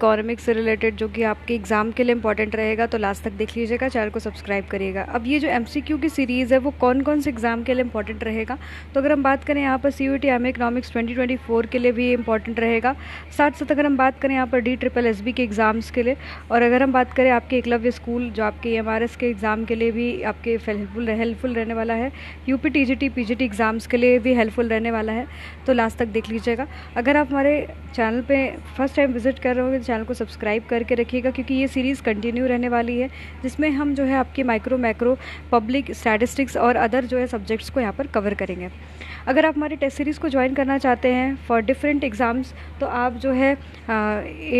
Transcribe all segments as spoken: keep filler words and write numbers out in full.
Economics से related जो कि आपके एग्ज़ाम के लिए इंपॉर्टेंट रहेगा, तो लास्ट तक देख लीजिएगा, चैनल को सब्सक्राइब करिएगा। अब ये जो एमसीक्यू की सीरीज़ है वो कौन कौन से एग्ज़ाम के लिए इंपॉर्टेंट रहेगा, तो अगर हम बात करें यहाँ पर C U T M economics twenty twenty four के लिए भी इंपॉर्टेंट रहेगा। साथ साथ अगर हम बात करें यहाँ पर डी ट्रिपल एस बी के एग्ज़ाम्स के लिए, और अगर हम बात करें आपके एकलव्य स्कूल जो आपके एम आर एस के एग्ज़ाम के लिए भी आपके हेल्पफुल हेल्पफुल रहने वाला है, U P T G T P G T exams के लिए भी हेल्पफुल रहने वाला है, तो लास्ट तक देख लीजिएगा। अगर आप हमारे चैनल पे फर्स्ट टाइम विजिट कर रहे हो तो चैनल को सब्सक्राइब करके रखिएगा, क्योंकि ये सीरीज़ कंटिन्यू रहने वाली है, जिसमें हम जो है आपकी माइक्रो मैक्रो पब्लिक स्टैटिस्टिक्स और अदर जो है सब्जेक्ट्स को यहाँ पर कवर करेंगे। अगर आप हमारे टेस्ट सीरीज़ को ज्वाइन करना चाहते हैं फॉर डिफरेंट एग्ज़ाम्स, तो आप जो है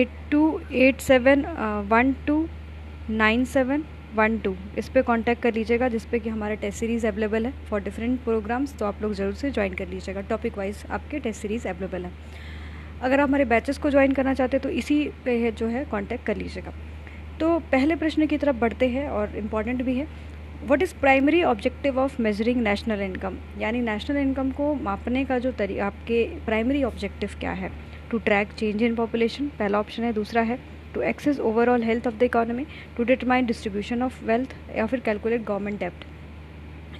eight two eight seven one two nine seven one two, इस पर कांटेक्ट कर लीजिएगा, जिस पे कि हमारा टेस्ट सीरीज़ अवेलेबल है फॉर डिफरेंट प्रोग्राम्स, तो आप लोग ज़रूर से ज्वाइन कर लीजिएगा। टॉपिक वाइज आपके टेस्ट सीरीज़ अवेलेबल है। अगर आप हमारे बैचेस को ज्वाइन करना चाहते हैं तो इसी पे है जो है कांटेक्ट कर लीजिएगा। तो पहले प्रश्न की तरफ बढ़ते हैं और इम्पॉर्टेंट भी है। What is primary objective of measuring national income, यानी नेशनल इनकम को मापने का जो तरीका आपके प्राइमरी ऑब्जेक्टिव क्या है। To track change in population पहला ऑप्शन है। दूसरा है to access overall health of the economy, to determine distribution of wealth, या फिर कैलकुलेट गवर्नमेंट डेप्ट।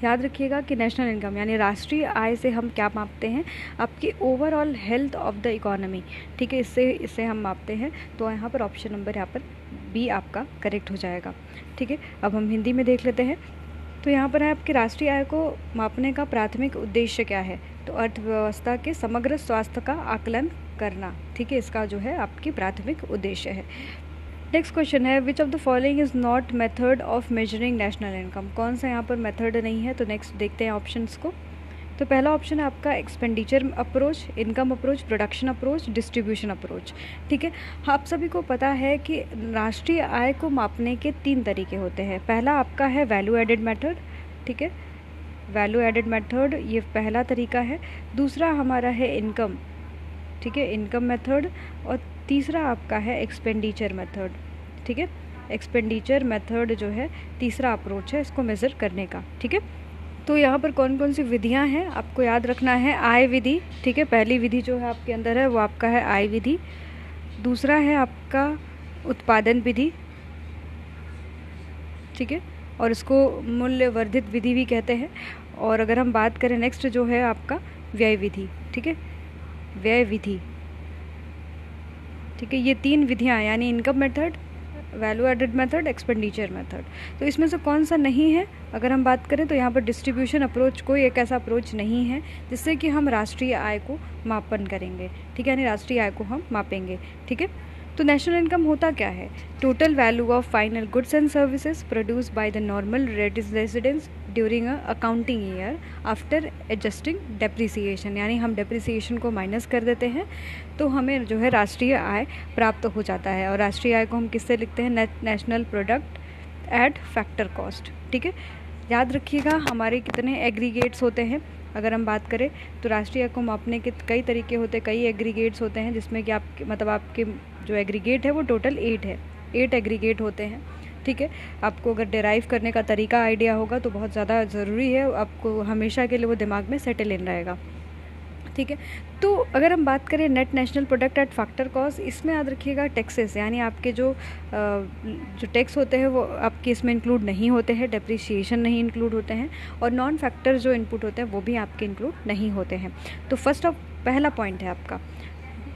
याद रखिएगा कि नेशनल इनकम यानी राष्ट्रीय आय से हम क्या मापते हैं, आपकी overall health of the economy, ठीक है, इससे इससे हम मापते हैं। तो यहाँ पर ऑप्शन नंबर यहाँ पर बी आपका करेक्ट हो जाएगा, ठीक है। अब हम हिंदी में देख लेते हैं, तो यहाँ पर है आपके राष्ट्रीय आय को मापने का प्राथमिक उद्देश्य क्या है, तो अर्थव्यवस्था के समग्र स्वास्थ्य का आकलन करना, ठीक है, इसका जो है आपकी प्राथमिक उद्देश्य है। नेक्स्ट क्वेश्चन है which of the following is not method of measuring national income, कौन सा यहाँ पर मेथड नहीं है। तो नेक्स्ट देखते हैं ऑप्शंस को। तो पहला ऑप्शन है आपका expenditure approach, income approach, production approach, distribution approach, ठीक है। आप सभी को पता है कि राष्ट्रीय आय को मापने के तीन तरीके होते हैं। पहला आपका है वैल्यू एडेड मेथड, ठीक है, वैल्यू एडेड मेथड ये पहला तरीका है। दूसरा हमारा है इनकम, ठीक है, इनकम मेथड। और तीसरा आपका है एक्सपेंडिचर मेथड, ठीक है, एक्सपेंडिचर मेथड जो है तीसरा अप्रोच है इसको मेज़र करने का, ठीक है। तो यहाँ पर कौन कौन सी विधियाँ हैं आपको याद रखना है। आय विधि, ठीक है, पहली विधि जो है आपके अंदर है वो आपका है आय विधि। दूसरा है आपका उत्पादन विधि, ठीक है, और इसको मूल्य वर्धित विधि भी कहते हैं। और अगर हम बात करें नेक्स्ट जो है आपका व्यय विधि, ठीक है, व्यय विधि, ठीक है। ये तीन विधियाँ यानी income method, value added method, expenditure method, तो इसमें से कौन सा नहीं है। अगर हम बात करें तो यहाँ पर डिस्ट्रीब्यूशन अप्रोच कोई एक ऐसा अप्रोच नहीं है जिससे कि हम राष्ट्रीय आय को मापन करेंगे, ठीक है, यानी राष्ट्रीय आय को हम मापेंगे, ठीक है। तो नेशनल इनकम होता क्या है, total value of final goods and services produce by the normal residents during a accounting year after adjusting depreciation, यानी हम डेप्रिसिएशन को माइनस कर देते हैं तो हमें जो है राष्ट्रीय आय प्राप्त हो जाता है। और राष्ट्रीय आय को हम किससे लिखते हैं, national product at factor cost, ठीक है। याद रखिएगा हमारे कितने एग्रीगेट्स होते हैं। अगर हम बात करें तो राष्ट्रीय आय को मापने के कई तरीके होते हैं, कई एग्रीगेट्स होते हैं, जिसमें कि आप मतलब आपके जो एग्रीगेट है वो टोटल एट है, एट एग्रीगेट होते हैं, ठीक है। आपको अगर डेराइव करने का तरीका आइडिया होगा तो बहुत ज़्यादा ज़रूरी है, आपको हमेशा के लिए वो दिमाग में सेटल इन रहेगा, ठीक है। तो अगर हम बात करें net national product at factor cost, इसमें याद रखिएगा टैक्सेस यानी आपके जो जो टैक्स होते हैं वो आपके इसमें इंक्लूड नहीं होते हैं, डेप्रिसिएशन नहीं इंक्लूड होते हैं, और नॉन फैक्टर जो इनपुट होते हैं वो भी आपके इंक्लूड नहीं होते हैं। तो फर्स्ट ऑफ पहला पॉइंट है आपका,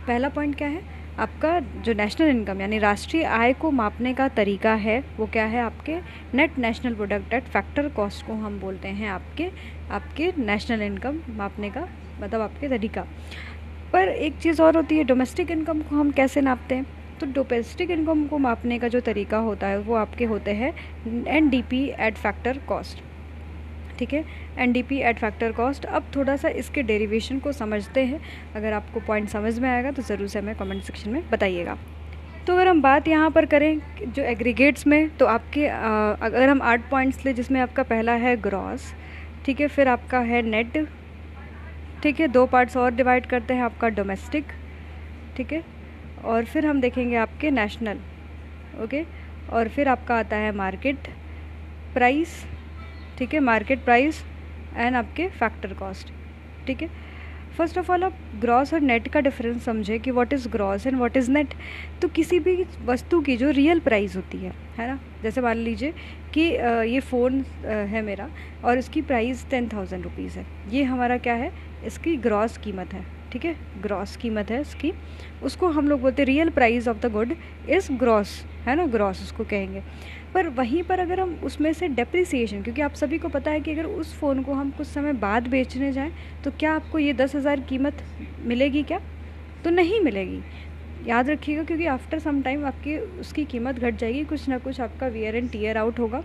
पहला पॉइंट क्या है आपका, जो नेशनल इनकम यानी राष्ट्रीय आय को मापने का तरीका है वो क्या है, आपके net national product at factor cost को हम बोलते हैं आपके आपके नेशनल इनकम मापने का मतलब आपके तरीका। पर एक चीज़ और होती है, डोमेस्टिक इनकम को हम कैसे नापते हैं, तो डोमेस्टिक इनकम को मापने का जो तरीका होता है वो आपके होते हैं एनडीपी एट फैक्टर कॉस्ट, ठीक है, एनडीपी एट फैक्टर कॉस्ट। अब थोड़ा सा इसके डेरिवेशन को समझते हैं, अगर आपको पॉइंट समझ में आएगा तो ज़रूर से हमें कमेंट सेक्शन में बताइएगा। तो अगर हम बात यहाँ पर करें जो एग्रीगेट्स में, तो आपके आ, अगर हम आठ पॉइंट्स लें, जिसमें आपका पहला है ग्रॉस, ठीक है, फिर आपका है नेट, ठीक है, दो पार्ट्स और डिवाइड करते हैं आपका डोमेस्टिक, ठीक है, और फिर हम देखेंगे आपके नेशनल, ओके, और फिर आपका आता है मार्केट प्राइस, ठीक है, मार्केट प्राइस एंड आपके फैक्टर कॉस्ट, ठीक है। फर्स्ट ऑफ ऑल आप ग्रॉस और नेट का डिफरेंस समझें कि what is gross and what is net. तो किसी भी वस्तु की जो रियल प्राइस होती है है ना, जैसे मान लीजिए कि ये फ़ोन है मेरा और इसकी प्राइस टेन थाउजेंड रुपीज़ है, ये हमारा क्या है, इसकी ग्रॉस कीमत है, ठीक है, ग्रॉस कीमत है इसकी। उसको हम लोग बोलते हैं real price of the good is gross, है ना, ग्रॉस उसको कहेंगे। पर वहीं पर अगर हम उसमें से डेप्रिसिएशन, क्योंकि आप सभी को पता है कि अगर उस फ़ोन को हम कुछ समय बाद बेचने जाएं तो क्या आपको ये दस हज़ार कीमत मिलेगी क्या, तो नहीं मिलेगी, याद रखिएगा, क्योंकि आफ्टर सम टाइम आपकी उसकी कीमत घट जाएगी, कुछ ना कुछ आपका वियर एंड टीयर आउट होगा,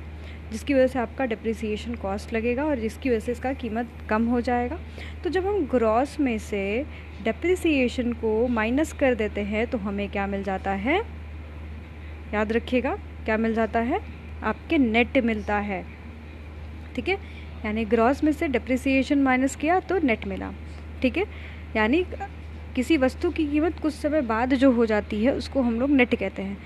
जिसकी वजह से आपका डेप्रिसिएशन कॉस्ट लगेगा और जिसकी वजह से इसका कीमत कम हो जाएगा। तो जब हम ग्रॉस में से डेप्रिसिएशन को माइनस कर देते हैं तो हमें क्या मिल जाता है, याद रखिएगा, क्या मिल जाता है, आपके नेट मिलता है, ठीक है। यानी ग्रॉस में से डेप्रिसिएशन माइनस किया तो नेट मिला, ठीक है। यानी किसी वस्तु की कीमत कुछ समय बाद जो हो जाती है उसको हम लोग नेट कहते हैं।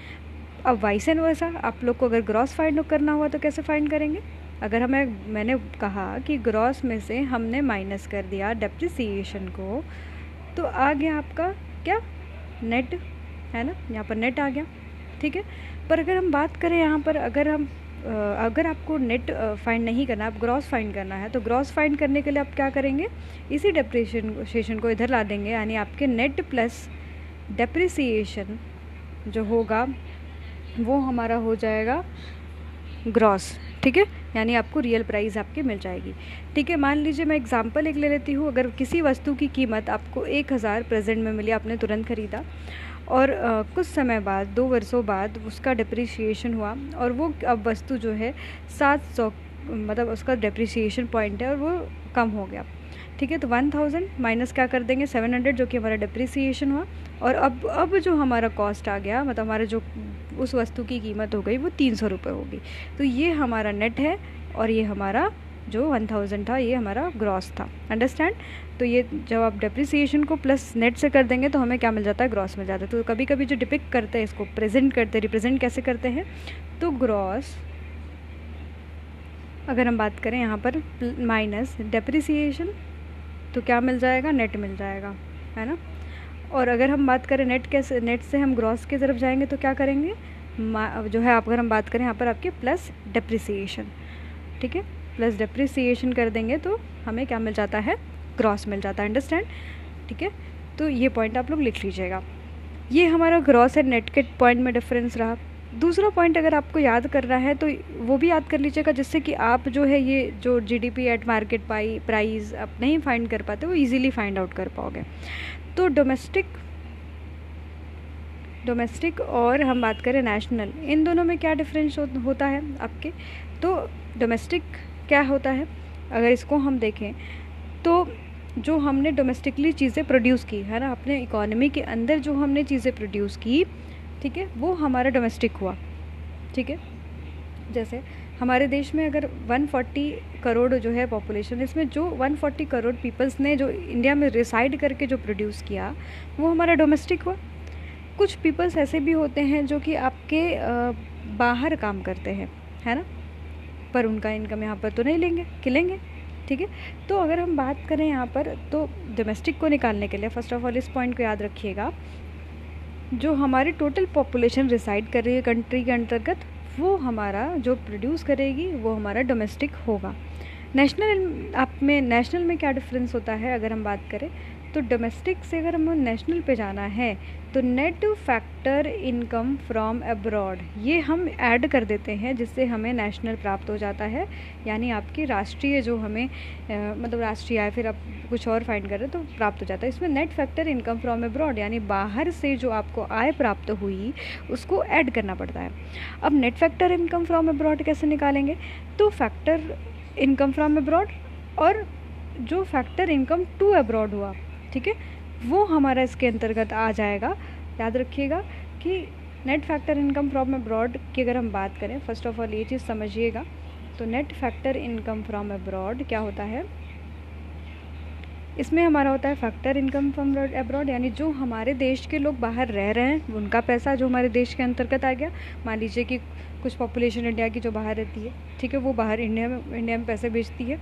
अब वाइस वर्सा, आप लोग को अगर ग्रॉस फाइंड करना हुआ तो कैसे फाइंड करेंगे, अगर हमें, मैंने कहा कि ग्रॉस में से हमने माइनस कर दिया डेप्रिसिएशन को तो आ गया आपका क्या, नेट, है ना, यहाँ पर नेट आ गया, ठीक है। पर अगर हम बात करें यहाँ पर, अगर हम अगर आपको नेट फाइंड नहीं करना, आप ग्रॉस फाइंड करना है, तो ग्रॉस फाइंड करने के लिए आप क्या करेंगे, इसी डेप्रिसिएशन को इधर ला देंगे, यानी आपके नेट प्लस डेप्रिसिएशन जो होगा वो हमारा हो जाएगा ग्रॉस, ठीक है। यानी आपको रियल प्राइस आपकी मिल जाएगी, ठीक है। मान लीजिए मैं एग्जांपल एक ले लेती हूँ, अगर किसी वस्तु की कीमत आपको एक हज़ार प्रेजेंट में मिली, आपने तुरंत ख़रीदा और आ, कुछ समय बाद, दो वर्षों बाद उसका डिप्रिसिएशन हुआ और वो अब वस्तु जो है सात सौ मतलब उसका डिप्रिसिएशन पॉइंट है और वो कम हो गया, ठीक है। तो वन थाउजेंड माइनस क्या कर देंगे, सेवन हंड्रेड जो कि हमारा डिप्रिसिएशन हुआ और अब अब जो हमारा कॉस्ट आ गया, मतलब हमारा जो उस वस्तु की कीमत हो गई वो तीन सौ रुपये होगी। तो ये हमारा नेट है और ये हमारा जो वन थाउजेंड था ये हमारा ग्रॉस था, अंडरस्टैंड। तो ये जब आप डेप्रिसिएशन को प्लस नेट से कर देंगे तो हमें क्या मिल जाता है, ग्रॉस मिल जाता है। तो कभी कभी जो डिपिक्ट करते हैं, इसको प्रेजेंट करते हैं, रिप्रेजेंट कैसे करते हैं, तो ग्रॉस अगर हम बात करें यहाँ पर माइनस डेप्रिसिएशन तो क्या मिल जाएगा, नेट मिल जाएगा, है ना। और अगर हम बात करें नेट कैसे, नेट से हम ग्रॉस की तरफ जाएंगे तो क्या करेंगे, जो है आप, अगर हम बात करें यहाँ पर आपके प्लस डेप्रिसिएशन, ठीक है, प्लस डेप्रिसिएशन कर देंगे तो हमें क्या मिल जाता है, ग्रॉस मिल जाता है, अंडरस्टैंड, ठीक है। तो ये पॉइंट आप लोग लिख लीजिएगा, ये हमारा ग्रॉस एंड नेट के पॉइंट में डिफरेंस रहा। दूसरा पॉइंट अगर आपको याद करना है तो वो भी याद कर लीजिएगा, जिससे कि आप जो है ये जो GDP at market pie price आप नहीं फाइंड कर पाते वो इजीली फाइंड आउट कर पाओगे। तो डोमेस्टिक डोमेस्टिक और हम बात करें नेशनल, इन दोनों में क्या डिफरेंस हो, होता है आपके, तो डोमेस्टिक क्या होता है, अगर इसको हम देखें तो जो हमने डोमेस्टिकली चीज़ें प्रोड्यूस की, है ना, अपने इकोनॉमी के अंदर जो हमने चीज़ें प्रोड्यूस की, ठीक है, वो हमारा डोमेस्टिक हुआ, ठीक है। जैसे हमारे देश में अगर एक सौ चालीस करोड़ जो है पॉपुलेशन, इसमें जो एक सौ चालीस करोड़ पीपल्स ने जो इंडिया में रिसाइड करके जो प्रोड्यूस किया वो हमारा डोमेस्टिक हुआ। कुछ पीपल्स ऐसे भी होते हैं जो कि आपके बाहर काम करते हैं, है ना, पर उनका इनकम यहाँ पर तो नहीं लेंगे कि लेंगे, ठीक है। तो अगर हम बात करें यहाँ पर, तो डोमेस्टिक को निकालने के लिए फ़र्स्ट ऑफ ऑल इस पॉइंट को याद रखिएगा, जो हमारी टोटल पॉपुलेशन रिसाइड कर रही है कंट्री के अंतर्गत, वो हमारा जो प्रोड्यूस करेगी वो हमारा डोमेस्टिक होगा। नेशनल, आप में नेशनल में क्या डिफरेंस होता है, अगर हम बात करें तो डोमेस्टिक से अगर हमें नेशनल पे जाना है तो net factor income from abroad ये हम ऐड कर देते हैं, जिससे हमें नेशनल प्राप्त हो जाता है। यानी आपकी राष्ट्रीय जो हमें मतलब राष्ट्रीय आय, फिर आप कुछ और फाइंड कर रहे तो प्राप्त हो जाता है। इसमें net factor income from abroad यानी बाहर से जो आपको आय प्राप्त हुई उसको ऐड करना पड़ता है। अब net factor income from abroad कैसे निकालेंगे, तो फैक्टर इनकम फ्रॉम अब्रॉड और जो फैक्टर इनकम टू अब्रॉड हुआ, ठीक है, वो हमारा इसके अंतर्गत आ जाएगा। याद रखिएगा कि net factor income from abroad की अगर हम बात करें, फर्स्ट ऑफ ऑल ये चीज़ समझिएगा, तो net factor income from abroad क्या होता है, इसमें हमारा होता है फैक्टर इनकम फ्रॉम अब्रॉड, यानी जो हमारे देश के लोग बाहर रह रहे हैं उनका पैसा जो हमारे देश के अंतर्गत आ गया। मान लीजिए कि कुछ पॉपुलेशन इंडिया की जो बाहर रहती है, ठीक है, वो बाहर इंडिया में इंडिया में पैसे भेजती है,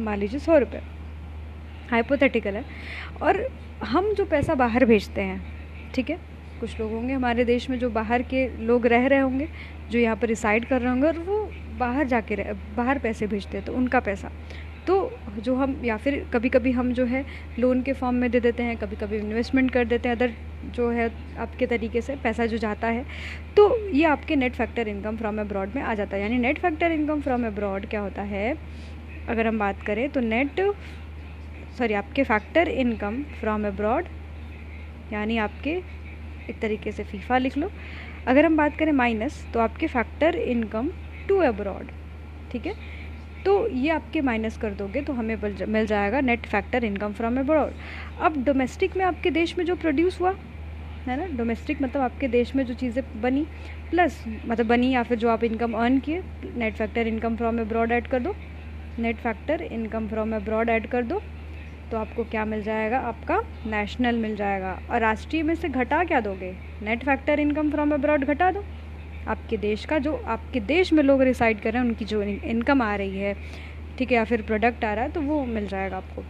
मान लीजिए सौ रुपये, हाइपोथेटिकल है। और हम जो पैसा बाहर भेजते हैं, ठीक है, कुछ लोग होंगे हमारे देश में जो बाहर के लोग रह रहे होंगे, जो यहाँ पर रिसाइड कर रहे होंगे और वो बाहर जाके रह बाहर पैसे भेजते हैं, तो उनका पैसा तो जो हम या फिर कभी कभी हम जो है लोन के फॉर्म में दे देते हैं, कभी कभी इन्वेस्टमेंट कर देते हैं, अदर जो है आपके तरीके से पैसा जो जाता है, तो ये आपके net factor income from abroad में आ जाता है। यानी net factor income from abroad क्या होता है, अगर हम बात करें तो नेट सॉरी आपके फैक्टर इनकम फ्रॉम अब्रॉड, यानी आपके एक तरीके से फीफा लिख लो। अगर हम बात करें माइनस, तो आपके फैक्टर इनकम टू अब्रॉड, ठीक है, तो ये आपके माइनस कर दोगे तो हमें मिल जाएगा net factor income from abroad. अब डोमेस्टिक में आपके देश में जो प्रोड्यूस हुआ है ना, डोमेस्टिक मतलब आपके देश में जो चीज़ें बनी प्लस मतलब बनी या फिर जो आप इनकम अर्न किए, net factor income from abroad add कर दो, net factor income from abroad add कर दो तो आपको क्या मिल जाएगा, आपका नेशनल मिल जाएगा। और राष्ट्रीय में से घटा क्या दोगे, net factor income from abroad घटा दो, आपके देश का जो आपके देश में लोग रिसाइड कर रहे हैं उनकी जो इनकम आ रही है, ठीक है, या फिर प्रोडक्ट आ रहा है, तो वो मिल जाएगा आपको।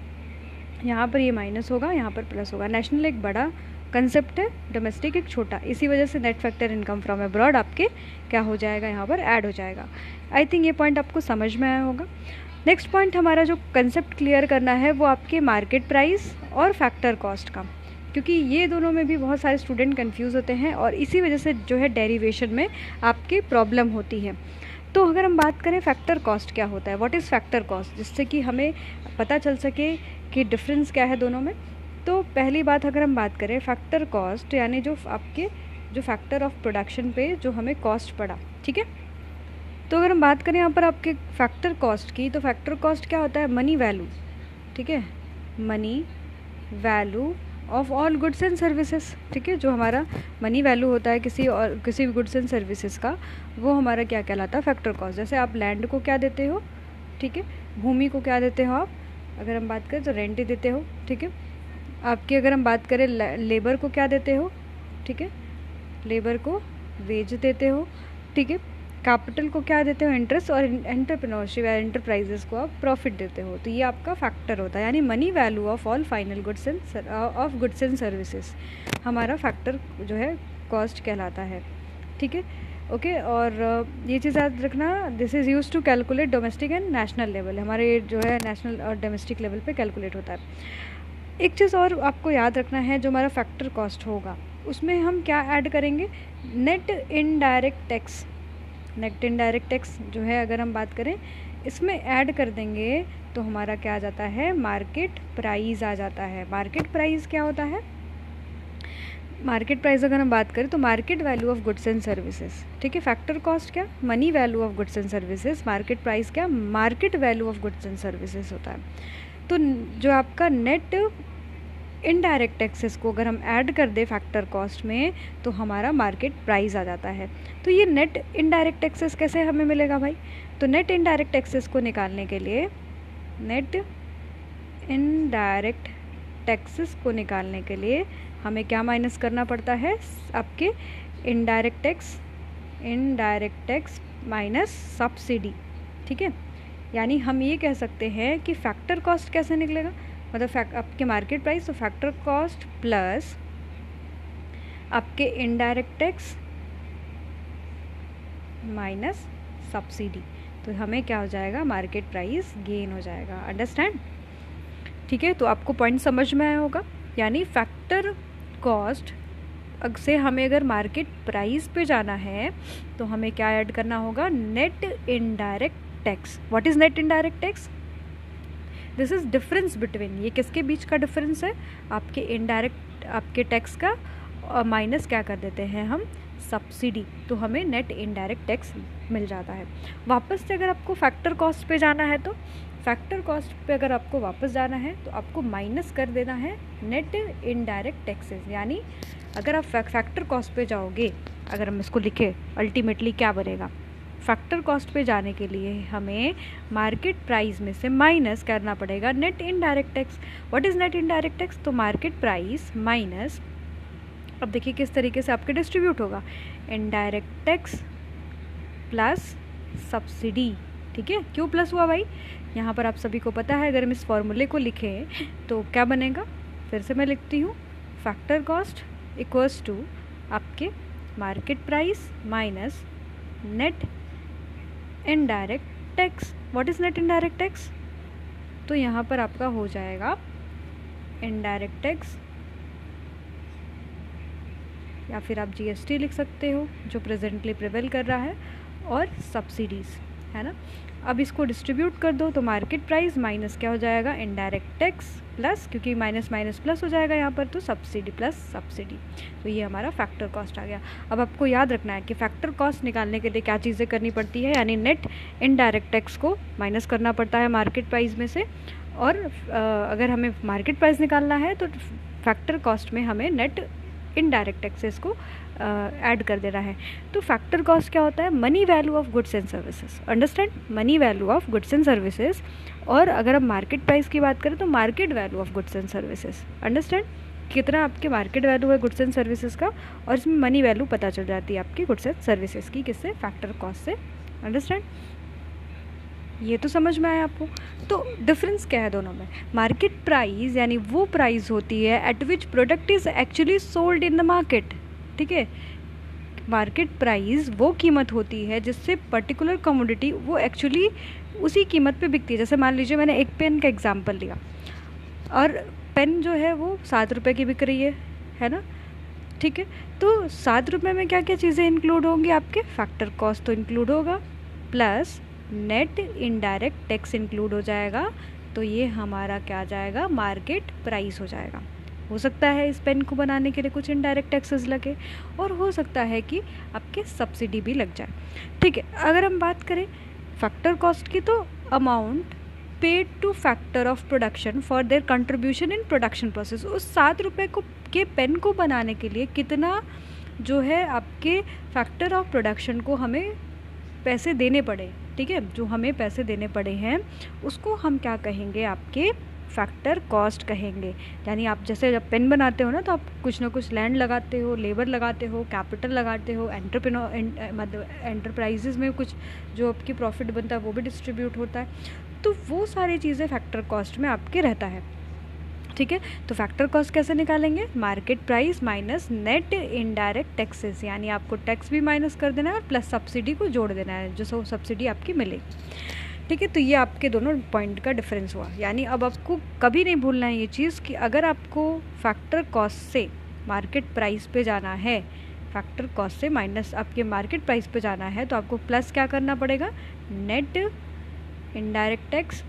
यहाँ पर ये माइनस होगा, यहाँ पर प्लस होगा। नेशनल एक बड़ा कंसेप्ट है, डोमेस्टिक एक छोटा, इसी वजह से net factor income from abroad आपके क्या हो जाएगा, यहाँ पर ऐड हो जाएगा। आई थिंक ये पॉइंट आपको समझ में आया होगा। नेक्स्ट पॉइंट हमारा जो कंसेप्ट क्लियर करना है वो आपके मार्केट प्राइस और फैक्टर कॉस्ट का, क्योंकि ये दोनों में भी बहुत सारे स्टूडेंट कंफ्यूज होते हैं और इसी वजह से जो है डेरिवेशन में आपकी प्रॉब्लम होती है। तो अगर हम बात करें फैक्टर कॉस्ट क्या होता है, व्हाट इज़ फैक्टर कॉस्ट, जिससे कि हमें पता चल सके कि डिफरेंस क्या है दोनों में। तो पहली बात अगर हम बात करें फैक्टर कॉस्ट, यानी जो आपके जो फैक्टर ऑफ प्रोडक्शन पे जो हमें कॉस्ट पड़ा, ठीक है, तो अगर हम बात करें यहाँ पर आपके फैक्टर कॉस्ट की, तो फैक्टर कॉस्ट क्या होता है, मनी वैल्यू, ठीक है, money value of all goods and services, ठीक है, जो हमारा मनी वैल्यू होता है किसी और किसी भी गुड्स एंड सर्विसेज का, वो हमारा क्या कहलाता है, फैक्टर कॉस्ट। जैसे आप लैंड को क्या देते हो, ठीक है, भूमि को क्या देते हो आप, अगर हम बात करें तो रेंट देते हो, ठीक है, आपकी अगर हम बात करें लेबर को क्या देते हो, ठीक है, लेबर को वेज देते हो, ठीक है, कैपिटल को क्या देते हो, इंटरेस्ट, और एंटरप्रेन्योरशिप या एंटरप्राइजेस को आप प्रॉफिट देते हो, तो ये आपका फैक्टर होता है। यानी money value of all final goods and of goods and services हमारा फैक्टर जो है कॉस्ट कहलाता है, ठीक है, ओके। और ये चीज़ याद रखना, this is use to calculate domestic and national level, हमारे जो है नेशनल और डोमेस्टिक लेवल पे कैलकुलेट होता है। एक चीज़ और आपको याद रखना है, जो हमारा फैक्टर कॉस्ट होगा उसमें हम क्या ऐड करेंगे, net indirect tax, net indirect tax जो है अगर हम बात करें इसमें ऐड कर देंगे तो हमारा क्या आ जाता है, मार्केट प्राइस आ जाता है। मार्केट प्राइस क्या होता है, मार्केट प्राइस अगर हम बात करें तो market value of goods and services, ठीक है, फैक्टर कॉस्ट क्या, money value of goods and services, market price क्या, market value of goods and services होता है। तो जो आपका नेट इनडायरेक्ट टैक्सेस को अगर हम ऐड कर दें फैक्टर कॉस्ट में तो हमारा मार्केट प्राइस आ जाता है। तो ये नेट इनडायरेक्ट टैक्सेस कैसे हमें मिलेगा भाई, तो नेट इनडायरेक्ट टैक्सेस को निकालने के लिए, नेट इनडायरेक्ट टैक्सेस को निकालने के लिए हमें क्या माइनस करना पड़ता है, आपके indirect tax, indirect tax minus subsidy, ठीक है। यानी हम ये कह सकते हैं कि फैक्टर कॉस्ट कैसे निकलेगा, मतलब आपके मार्केट प्राइस, तो फैक्टर कॉस्ट प्लस आपके इनडायरेक्ट टैक्स माइनस सब्सिडी, तो हमें क्या हो जाएगा, मार्केट प्राइस गेन हो जाएगा। अंडरस्टैंड, ठीक है, तो आपको पॉइंट समझ में आया होगा। यानी फैक्टर कॉस्ट से हमें अगर मार्केट प्राइस पे जाना है तो हमें क्या ऐड करना होगा, net indirect tax. What is net indirect tax, this is difference between, ये किसके बीच का डिफरेंस है, आपके इनडायरेक्ट आपके टैक्स का माइनस क्या कर देते हैं हम, सब्सिडी, तो हमें नेट इनडायरेक्ट टैक्स मिल जाता है। वापस से अगर आपको फैक्टर कॉस्ट पे जाना है, तो फैक्टर कॉस्ट पे अगर आपको वापस जाना है तो आपको माइनस कर देना है नेट इनडायरेक्ट टैक्सेस। यानी अगर आप फैक्टर कॉस्ट पे जाओगे, अगर हम इसको लिखें अल्टीमेटली क्या बनेगा, फैक्टर कॉस्ट पे जाने के लिए हमें मार्केट प्राइस में से माइनस करना पड़ेगा net indirect tax. What is net indirect tax, तो मार्केट प्राइस माइनस, अब देखिए किस तरीके से आपके डिस्ट्रीब्यूट होगा, इनडायरेक्ट टैक्स प्लस सब्सिडी, ठीक है। क्यों प्लस हुआ भाई, यहाँ पर आप सभी को पता है, अगर हम इस फॉर्मूले को लिखें तो क्या बनेगा, फिर से मैं लिखती हूँ, फैक्टर कॉस्ट इक्वल्स टू आपके market price minus net indirect tax. What is net indirect tax? तो यहाँ पर आपका हो जाएगा इनडायरेक्ट टैक्स, या फिर आप जीएसटी लिख सकते हो जो प्रेजेंटली प्रिवेल कर रहा है, और सब्सिडीज़, है ना। अब इसको डिस्ट्रीब्यूट कर दो तो मार्केट प्राइस माइनस क्या हो जाएगा, इनडायरेक्ट टैक्स, प्लस क्योंकि माइनस माइनस प्लस हो जाएगा यहाँ पर, तो सब्सिडी प्लस सब्सिडी। तो ये हमारा फैक्टर कॉस्ट आ गया। अब आपको याद रखना है कि फैक्टर कॉस्ट निकालने के लिए क्या चीज़ें करनी पड़ती है, यानी नेट इनडायरेक्ट टैक्स को माइनस करना पड़ता है मार्केट प्राइस में से, और अगर हमें मार्केट प्राइस निकालना है तो फैक्टर कॉस्ट में हमें नेट इनडायरेक्ट टैक्सेस को ऐड कर दे रहा है। तो फैक्टर कॉस्ट क्या होता है, money value of goods and services, understand, money value of goods and services. और अगर हम मार्केट प्राइस की बात करें तो market value of goods and services, understand, कितना आपके मार्केट वैल्यू है गुड्स एंड सर्विसेज का, और इसमें मनी वैल्यू पता चल जाती है आपकी गुड्स एंड सर्विसेज की, किससे, फैक्टर कॉस्ट से, अंडरस्टैंड। ये तो समझ में आया आपको। तो डिफरेंस क्या है दोनों में, मार्केट प्राइस यानी वो प्राइस होती है at which product is actually sold in the market, ठीक है। मार्केट प्राइस वो कीमत होती है जिससे पर्टिकुलर कमोडिटी वो एक्चुअली उसी कीमत पे बिकती है। जैसे मान लीजिए मैंने एक पेन का एग्जांपल लिया, और पेन जो है वो सात रुपये की बिक रही है, है ना, ठीक है। तो सात रुपये में क्या क्या चीज़ें इंक्लूड होंगी आपके, फैक्टर कॉस्ट तो इंक्लूड होगा, plus net indirect tax include हो जाएगा, तो ये हमारा क्या आ जाएगा, मार्केट प्राइस हो जाएगा। हो सकता है इस पेन को बनाने के लिए कुछ इनडायरेक्ट टैक्सेस लगे, और हो सकता है कि आपके सब्सिडी भी लग जाए, ठीक है। अगर हम बात करें फैक्टर कॉस्ट की तो amount paid to factor of production for their contribution in production process, उस सात रुपये को के पेन को बनाने के लिए कितना जो है आपके फैक्टर ऑफ प्रोडक्शन को हमें पैसे देने पड़े, ठीक है, जो हमें पैसे देने पड़े हैं उसको हम क्या कहेंगे, आपके फैक्टर कॉस्ट कहेंगे। यानी आप जैसे जब पेन बनाते हो ना तो आप कुछ ना कुछ लैंड लगाते हो, लेबर लगाते हो, कैपिटल लगाते हो, एंटरप्रेन्योर मतलब एंटरप्राइजेज़ में कुछ जो आपकी प्रॉफिट बनता है वो भी डिस्ट्रीब्यूट होता है, तो वो सारी चीज़ें फैक्टर कॉस्ट में आपके रहता है, ठीक है। तो फैक्टर कॉस्ट कैसे निकालेंगे, market price minus net indirect taxes, यानी आपको टैक्स भी माइनस कर देना है और प्लस सब्सिडी को जोड़ देना है, जो सो सब्सिडी आपकी मिलेगी, ठीक है। तो ये आपके दोनों पॉइंट का डिफरेंस हुआ। यानी अब आपको कभी नहीं भूलना है ये चीज़ कि अगर आपको फैक्टर कॉस्ट से मार्केट प्राइस पे जाना है, फैक्टर कॉस्ट से माइनस आपके मार्केट प्राइस पे जाना है, तो आपको प्लस क्या करना पड़ेगा, नेट इनडायरेक्ट टैक्स।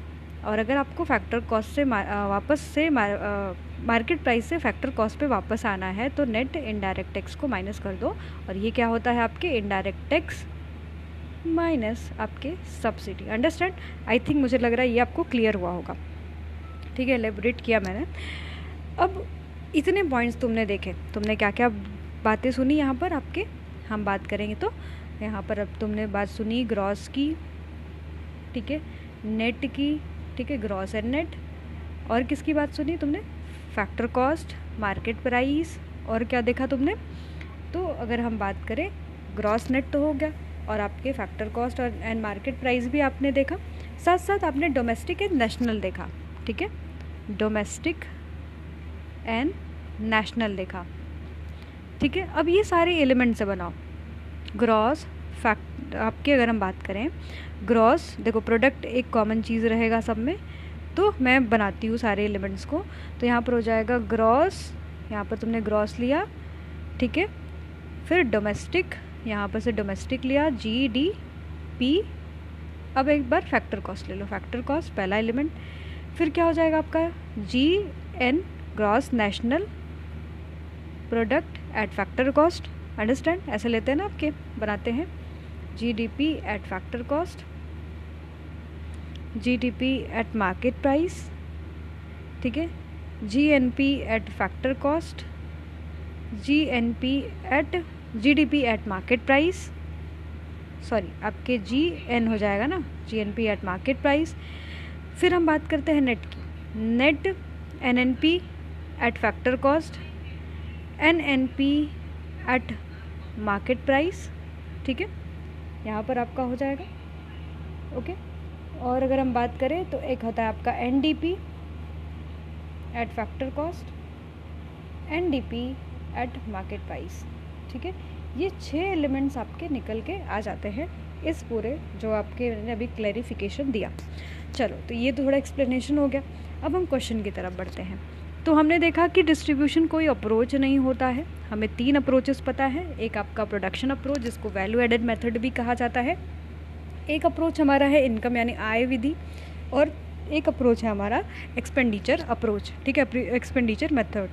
और अगर आपको फैक्टर कॉस्ट से वापस से मार्केट प्राइस से फैक्टर कॉस्ट पे वापस आना है तो नेट इनडायरेक्ट टैक्स को माइनस कर दो, और ये क्या होता है आपके इनडायरेक्ट टैक्स माइनस आपके सब्सिडी, अंडरस्टैंड। आई थिंक मुझे लग रहा है ये आपको क्लियर हुआ होगा, ठीक है, एलेबोरेट किया मैंने। अब इतने पॉइंट्स तुमने देखे, तुमने क्या क्या बातें सुनी यहाँ पर आपके, हम बात करेंगे तो यहाँ पर अब तुमने बात सुनी ग्रॉस की, ठीक है, नेट की, ठीक है, ग्रॉस एंड नेट, और किसकी बात सुनी तुमने, फैक्टर कॉस्ट, मार्केट प्राइस, और क्या देखा तुमने। तो अगर हम बात करें ग्रॉस नेट तो हो गया, और आपके फैक्टर कॉस्ट और एंड मार्केट प्राइस भी आपने देखा, साथ साथ आपने डोमेस्टिक एंड नेशनल देखा, ठीक है, डोमेस्टिक एंड नेशनल देखा, ठीक है। अब ये सारे एलिमेंट से बनाओ ग्रॉस फैक्ट, आपके अगर हम बात करें ग्रॉस, देखो प्रोडक्ट एक कॉमन चीज़ रहेगा सब में, तो मैं बनाती हूँ सारे एलिमेंट्स को। तो यहाँ पर हो जाएगा ग्रॉस, यहाँ पर तुमने ग्रॉस लिया, ठीक है, फिर डोमेस्टिक, यहाँ पर से डोमेस्टिक लिया, जी डी पी, अब एक बार फैक्टर कॉस्ट ले लो, फैक्टर कॉस्ट पहला एलिमेंट, फिर क्या हो जाएगा आपका G N, gross national product at factor cost, understand, ऐसे लेते हैं ना आपके बनाते हैं, G D P at factor cost, G D P at market price, ठीक है, G N P at factor cost, G N P at G D P at market price, sorry आपके जी एन हो जाएगा ना, G N P at market price. फिर हम बात करते हैं नेट की, net N N P at factor cost, N N P at market price, ठीक है, यहाँ पर आपका हो जाएगा, ओके, और अगर हम बात करें तो एक होता है आपका NDP at factor cost, NDP at market price, ठीक है। ये छह एलिमेंट्स आपके निकल के आ जाते हैं इस पूरे जो आपके मैंने अभी क्लैरिफिकेशन दिया। चलो, तो ये थोड़ा एक्सप्लेनेशन हो गया। अब हम क्वेश्चन की तरफ बढ़ते हैं। तो हमने देखा कि डिस्ट्रीब्यूशन कोई अप्रोच नहीं होता है, हमें तीन अप्रोचेस पता है। एक आपका प्रोडक्शन अप्रोच जिसको वैल्यू एडेड मेथड भी कहा जाता है, एक अप्रोच हमारा है इनकम यानी आय विधि, और एक अप्रोच है हमारा एक्सपेंडिचर अप्रोच, ठीक है, एक्सपेंडिचर मेथड।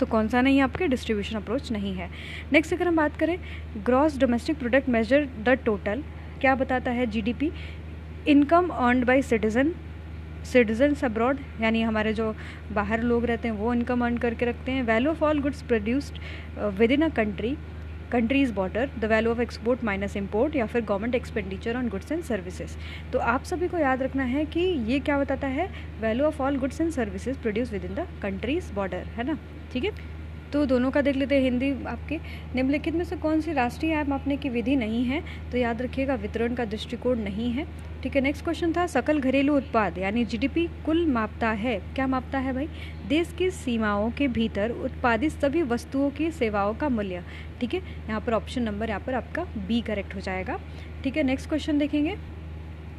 तो कौन सा नहीं है आपके? डिस्ट्रीब्यूशन अप्रोच नहीं है। नेक्स्ट अगर हम बात करें, gross domestic product measure the total, क्या बताता है? GDP, income earned by citizen citizens abroad, यानी हमारे जो बाहर लोग रहते हैं वो इनकम अर्न करके रखते हैं। Value of all goods produced within a country, country's border, the value of export minus import, या फिर government expenditure on goods and services. तो आप सभी को याद रखना है कि ये क्या बताता है? Value of all goods and services produce within the country's border, है ना, ठीक है। तो दोनों का देख लेते हैं हिंदी आपके। निम्नलिखित में से कौन सी राष्ट्रीय आय मापने की विधि नहीं है? तो याद रखिएगा, वितरण का दृष्टिकोण नहीं है, ठीक है। नेक्स्ट क्वेश्चन था, सकल घरेलू उत्पाद यानी जीडीपी कुल मापता है। क्या मापता है भाई? देश की सीमाओं के भीतर उत्पादित सभी वस्तुओं की सेवाओं का मूल्य, ठीक है। यहाँ पर ऑप्शन नंबर यहाँ पर आपका बी करेक्ट हो जाएगा, ठीक है। नेक्स्ट क्वेश्चन देखेंगे।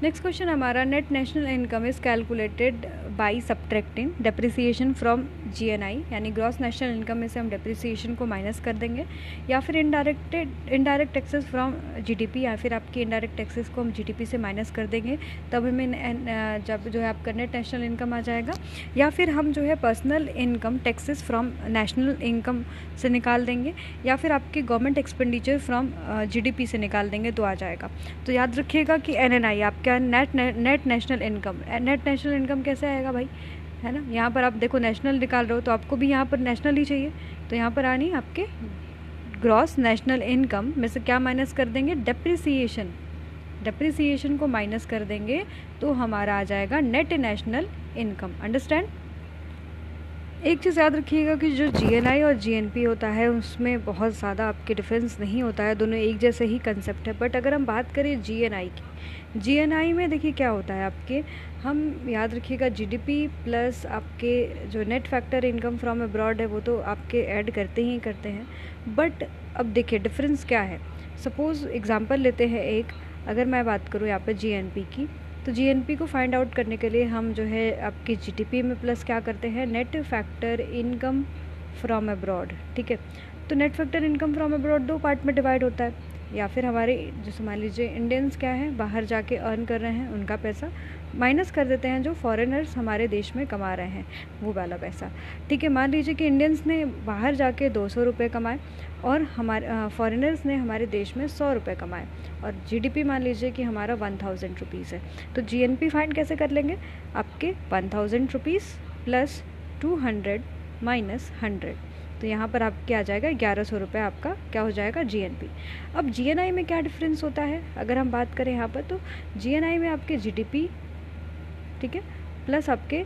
नेक्स्ट क्वेश्चन हमारा, net national income is calculated by subtracting depreciation from GNI, यानी ग्रॉस नेशनल इनकम में से हम डेप्रिसिएशन को माइनस कर देंगे, या फिर indirected indirect taxes from GDP, या फिर आपकी इनडायरेक्ट टैक्सेस को हम जीडीपी से माइनस कर देंगे, तब हमें जब जो है आपका नेट नेशनल इनकम आ जाएगा, या फिर हम जो है personal income taxes from national income से निकाल देंगे, या फिर आपके गवर्नमेंट एक्सपेंडिचर फ्रॉम जीडीपी से निकाल देंगे तो आ जाएगा। तो याद रखिएगा कि एनएनआई आपका net net national income net national income कैसे आएगा भाई, है ना। यहाँ पर आप देखो नेशनल निकाल रहे हो तो आपको भी यहाँ पर नेशनल ही चाहिए, तो यहाँ पर आनी आपके ग्रॉस नेशनल इनकम में से क्या माइनस कर देंगे? डेप्रिसिएशन डेप्रिसिएशन को माइनस कर देंगे तो हमारा आ जाएगा नेट नेशनल इनकम। अंडरस्टैंड? एक चीज़ याद रखिएगा कि जो जीएनआई और जीएनपी होता है उसमें बहुत ज़्यादा आपके डिफरेंस नहीं होता है, दोनों एक जैसे ही कंसेप्ट है। बट अगर हम बात करें जीएनआई की, जीएनआई में देखिए क्या होता है आपके, हम याद रखिएगा जीडीपी प्लस आपके जो net factor income from abroad है वो तो आपके ऐड करते ही करते हैं। बट अब देखिए डिफरेंस क्या है। सपोज़ एग्ज़ाम्पल लेते हैं एक, अगर मैं बात करूँ यहाँ पर जीएनपी की, तो जीएनपी को फाइंड आउट करने के लिए हम जो है आपके जीडीपी में प्लस क्या करते हैं? Net factor income from abroad, ठीक है। तो net factor income from abroad दो पार्ट में डिवाइड होता है, या फिर हमारे जैसे मान लीजिए इंडियंस क्या है, बाहर जाके अर्न कर रहे हैं उनका पैसा, माइनस कर देते हैं जो फॉरेनर्स हमारे देश में कमा रहे हैं वो वाला पैसा, ठीक है। मान लीजिए कि इंडियंस ने बाहर जाके दो सौ रुपये कमाए और हमारे फॉरेनर्स ने हमारे देश में सौ रुपये कमाए, और जीडीपी मान लीजिए कि हमारा वन थाउजेंड रुपीज़ है, तो जीएनपी फाइंड कैसे कर लेंगे? आपके one thousand rupees plus two hundred minus hundred, तो यहाँ पर आपके आ जाएगा ग्यारह सौ रुपये आपका क्या हो जाएगा? जीएनपी। अब जीएनआई में क्या डिफरेंस होता है अगर हम बात करें यहाँ पर, तो जीएनआई में आपके जीडीपी, ठीक है, प्लस आपके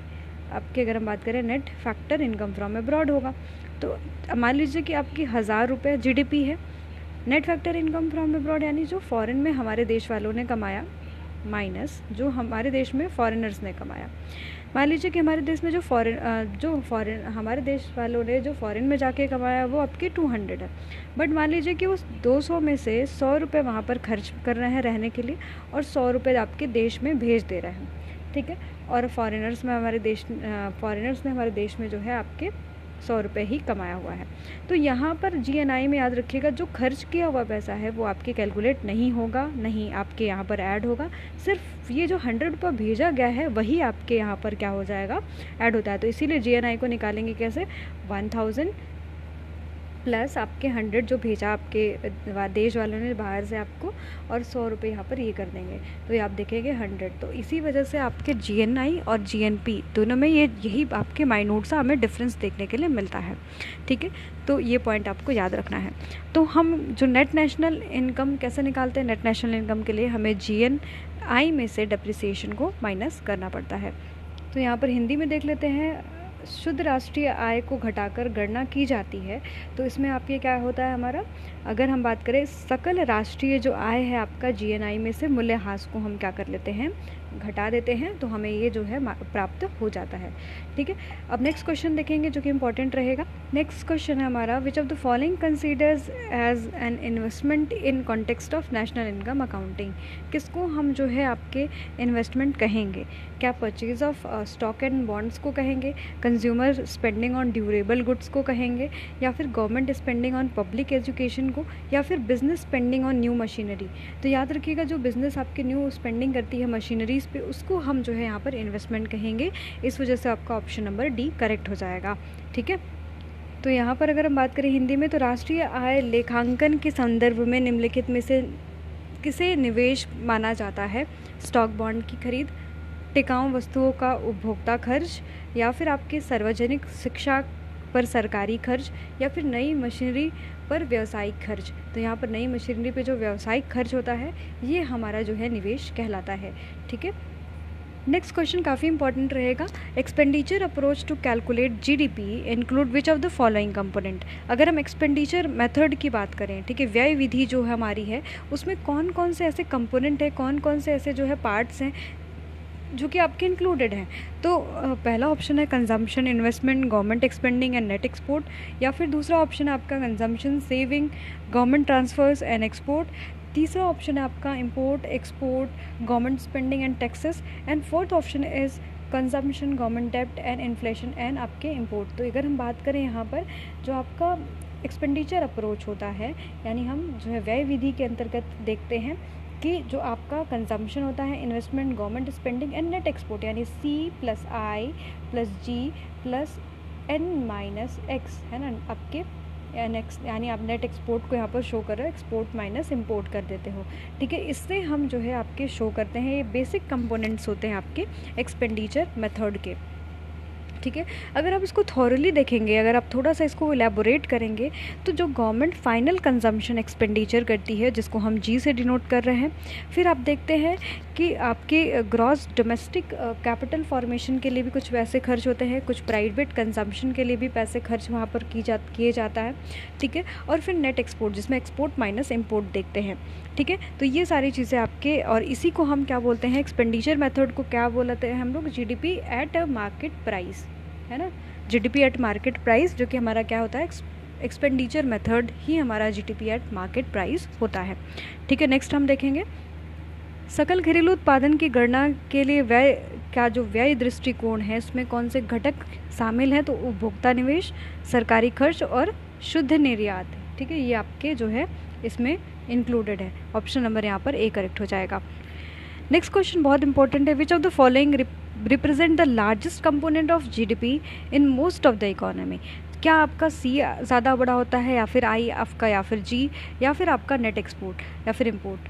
आपके अगर हम बात करें net factor income from abroad होगा। तो मान लीजिए कि आपकी हज़ार रुपये जीडीपी है, net factor income from abroad यानी जो फॉरेन में हमारे देश वालों ने कमाया माइनस जो हमारे देश में फॉरेनर्स ने कमाया। मान लीजिए कि हमारे देश में जो फॉरेन जो फॉरेन हमारे देश वालों ने जो फॉरेन में जाके कमाया वो आपके दो सौ है, बट मान लीजिए कि उस दो सौ में से सौ रुपये वहाँ पर खर्च कर रहे हैं रहने के लिए और सौ रुपये आपके देश में भेज दे रहे हैं, ठीक है। और फॉरेनर्स में हमारे देश फॉरेनर्स ने हमारे देश में जो है आपके सौ रुपये ही कमाया हुआ है। तो यहाँ पर जीएनआई में याद रखिएगा जो खर्च किया हुआ पैसा है वो आपके कैलकुलेट नहीं होगा, नहीं आपके यहाँ पर ऐड होगा, सिर्फ ये जो हंड्रेड रुपये भेजा गया है वही आपके यहाँ पर क्या हो जाएगा? ऐड होता है। तो इसीलिए जीएनआई को निकालेंगे कैसे? वन थाउजेंड प्लस आपके हंड्रेड जो भेजा आपके देश वालों ने बाहर से आपको, और सौ रुपये यहाँ पर ये कर देंगे, तो ये आप देखेंगे हंड्रेड। तो इसी वजह से आपके जीएनआई और जीएनपी दोनों में ये यही आपके माइनूट सा हमें डिफरेंस देखने के लिए मिलता है, ठीक है। तो ये पॉइंट आपको याद रखना है। तो हम जो नेट नेशनल इनकम कैसे निकालते हैं? नेट नेशनल इनकम के लिए हमें जीएनआई में से डेप्रिसिएशन को माइनस करना पड़ता है। तो यहाँ पर हिंदी में देख लेते हैं, शुद्ध राष्ट्रीय आय को घटाकर गणना की जाती है, तो इसमें आप ये क्या होता है हमारा, अगर हम बात करें सकल राष्ट्रीय जो आय है आपका जीएनआई में से मूल्यह्रास को हम क्या कर लेते हैं, घटा देते हैं, तो हमें ये जो है प्राप्त हो जाता है। ठीक है, अब नेक्स्ट क्वेश्चन देखेंगे जो कि इंपॉर्टेंट रहेगा। नेक्स्ट क्वेश्चन है हमारा, which of the following considers as an investment in context of national income accounting, किसको हम जो है आपके इन्वेस्टमेंट कहेंगे, क्या purchase of stock and bonds को कहेंगे, consumer spending on durable goods को कहेंगे, या फिर government spending on public education को, या फिर business spending on new machinery. तो याद रखिएगा जो बिजनेस आपके न्यू स्पेंडिंग करती है मशीनरी पे, उसको हम जो है यहाँ पर इन्वेस्टमेंट कहेंगे। इस वजह से आपका ऑप्शन नंबर डी करेक्ट हो जाएगा। ठीक है, तो यहाँ पर अगर हम बात करें हिंदी में, तो राष्ट्रीय आय लेखांकन के संदर्भ में निम्नलिखित में से किसे निवेश माना जाता है, स्टॉक बॉन्ड की खरीद, टिकाऊ वस्तुओं का उपभोक्ता खर्च, या फिर आपके सार्वजनिक शिक्षा पर सरकारी खर्च, या फिर नई मशीनरी पर व्यावसायिक खर्च। तो यहाँ पर नई मशीनरी पे जो व्यावसायिक खर्च होता है ये हमारा जो है निवेश कहलाता है। ठीक है, नेक्स्ट क्वेश्चन काफ़ी इंपॉर्टेंट रहेगा, expenditure approach to calculate GDP include which of the following component. अगर हम एक्सपेंडिचर मेथड की बात करें, ठीक है, व्यय विधि जो है हमारी है, उसमें कौन कौन से ऐसे कंपोनेंट है, कौन कौन से ऐसे जो है पार्ट्स हैं जो कि आपके इंक्लूडेड हैं। तो पहला ऑप्शन है consumption, investment, government expending and net export, या फिर दूसरा ऑप्शन है आपका consumption, saving, government transfers and export, तीसरा ऑप्शन है आपका import, export, government spending and taxes, and fourth option is consumption, government डेप्ट एंड इन्फ्लेशन एंड आपके इंपोर्ट। तो अगर हम बात करें यहाँ पर जो आपका एक्सपेंडिचर अप्रोच होता है, यानी हम जो है व्यय विधि के अंतर्गत देखते हैं कि जो आपका कंजम्पशन होता है, investment, government spending and net export, यानी C plus I plus G plus N minus X, है ना, आपके एन एक्स, यानी आप नेट एक्सपोर्ट को यहाँ पर शो कर रहे हो, एक्सपोर्ट माइनस इम्पोर्ट कर देते हो। ठीक है, इससे हम जो है आपके शो करते हैं, ये बेसिक कंपोनेंट्स होते हैं आपके एक्सपेंडिचर मेथड के। ठीक है, अगर आप इसको थॉरली देखेंगे, अगर आप थोड़ा सा इसको एलैबोरेट करेंगे, तो जो गवर्नमेंट फाइनल कंजम्पशन एक्सपेंडिचर करती है, जिसको हम जी से डिनोट कर रहे हैं, फिर आप देखते हैं कि आपके ग्रॉस डोमेस्टिक कैपिटल फॉर्मेशन के लिए भी कुछ पैसे खर्च होते हैं, कुछ प्राइवेट कंजम्पशन के लिए भी पैसे खर्च वहाँ पर की जा किए जाता है। ठीक है, और फिर नेट एक्सपोर्ट, जिसमें एक्सपोर्ट माइनस इम्पोर्ट देखते हैं। ठीक है, तो ये सारी चीज़ें आपके, और इसी को हम क्या बोलते हैं, एक्सपेंडिचर मेथड को क्या बोलते हैं हम लोग, GDP at a market price, है ना, जीडीपी एट मार्केट प्राइस, जो कि हमारा क्या होता है, एक्सपेंडिचर मेथड ही हमारा जीडीपी एट मार्केट प्राइस होता है। ठीक है, नेक्स्ट हम देखेंगे सकल घरेलू उत्पादन की गणना के लिए व्यय, क्या जो व्यय दृष्टिकोण है इसमें कौन से घटक शामिल हैं, तो उपभोक्ता निवेश, सरकारी खर्च और शुद्ध निर्यात। ठीक है, ये आपके जो है इसमें इंक्लूडेड है। ऑप्शन नंबर यहाँ पर ए करेक्ट हो जाएगा। नेक्स्ट क्वेश्चन बहुत इंपॉर्टेंट है, which of the following represent the largest component of GDP in most of the economy. क्या आपका सी ज़्यादा बड़ा होता है, या फिर आई आपका, या फिर जी, या फिर आपका नेट एक्सपोर्ट, या फिर इम्पोर्ट।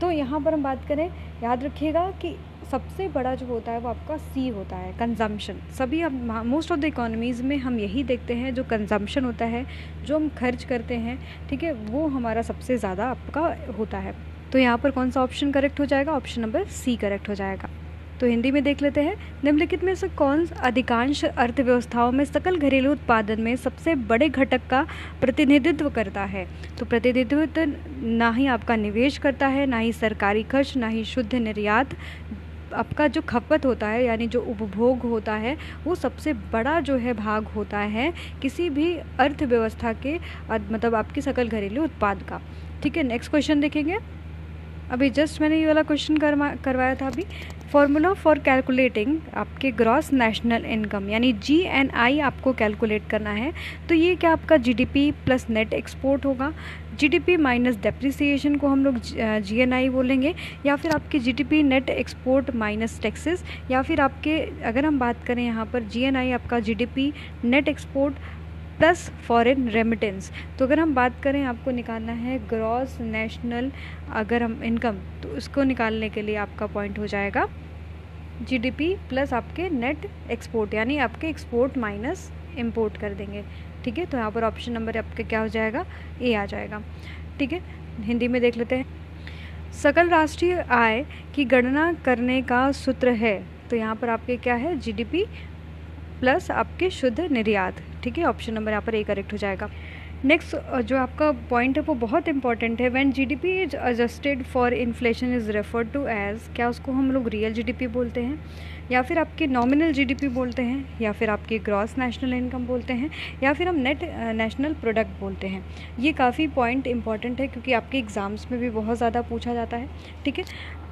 तो यहाँ पर हम बात करें, याद रखिएगा कि सबसे बड़ा जो होता है वो आपका सी होता है, कंजम्पशन। सभी हम मोस्ट ऑफ द इकोनॉमीज़ में हम यही देखते हैं, जो कंजम्पशन होता है, जो हम खर्च करते हैं, ठीक है, वो हमारा सबसे ज़्यादा आपका होता है। तो यहाँ पर कौन सा ऑप्शन करेक्ट हो जाएगा, ऑप्शन नंबर सी करेक्ट हो जाएगा। तो हिंदी में देख लेते हैं, निम्नलिखित में से कौन अधिकांश अर्थव्यवस्थाओं में सकल घरेलू उत्पादन में सबसे बड़े घटक का प्रतिनिधित्व करता है। तो प्रतिनिधित्व ना ही आपका निवेश करता है, ना ही सरकारी खर्च, ना ही शुद्ध निर्यात। आपका जो खपत होता है, यानी जो उपभोग होता है, वो सबसे बड़ा जो है भाग होता है किसी भी अर्थव्यवस्था के, मतलब आपके सकल घरेलू उत्पाद का। ठीक है, नेक्स्ट क्वेश्चन देखेंगे। अभी जस्ट मैंने ये वाला क्वेश्चन करवाया था। अभी फॉर्मूला फॉर कैलकुलेटिंग आपके ग्रॉस नेशनल इनकम, यानी जी एन आई आपको कैलकुलेट करना है। तो ये क्या आपका जीडीपी प्लस नेट एक्सपोर्ट होगा, जीडीपी माइनस डेप्रिसिएशन को हम लोग जी एन आई बोलेंगे, या फिर आपके GDP net export minus taxes, या फिर आपके, अगर हम बात करें यहाँ पर जी एन आई आपका GDP net export plus foreign remittance. तो अगर हम बात करें, आपको निकालना है ग्रॉस नेशनल अगर हम इनकम, तो उसको निकालने के लिए आपका पॉइंट हो जाएगा जीडीपी प्लस आपके नेट एक्सपोर्ट, यानी आपके एक्सपोर्ट माइनस इम्पोर्ट कर देंगे। ठीक है, तो यहाँ पर ऑप्शन नंबर आपका क्या हो जाएगा, ए आ जाएगा। ठीक है, हिंदी में देख लेते हैं, सकल राष्ट्रीय आय की गणना करने का सूत्र है। तो यहाँ पर आपके क्या है, जीडीपी प्लस आपके शुद्ध निर्यात। ठीक है, ऑप्शन नंबर यहाँ पर ए करेक्ट हो जाएगा। नेक्स्ट जो आपका पॉइंट है वो बहुत इंपॉर्टेंट है। When GDP is adjusted for inflation is referred to as, क्या उसको हम लोग रियल जीडीपी बोलते हैं या फिर आपके नॉमिनल जीडीपी बोलते हैं या फिर आपके ग्रॉस नेशनल इनकम बोलते हैं या फिर हम नेट नेशनल प्रोडक्ट बोलते हैं। ये काफ़ी पॉइंट इंपॉर्टेंट है क्योंकि आपके एग्ज़ाम्स में भी बहुत ज़्यादा पूछा जाता है। ठीक है,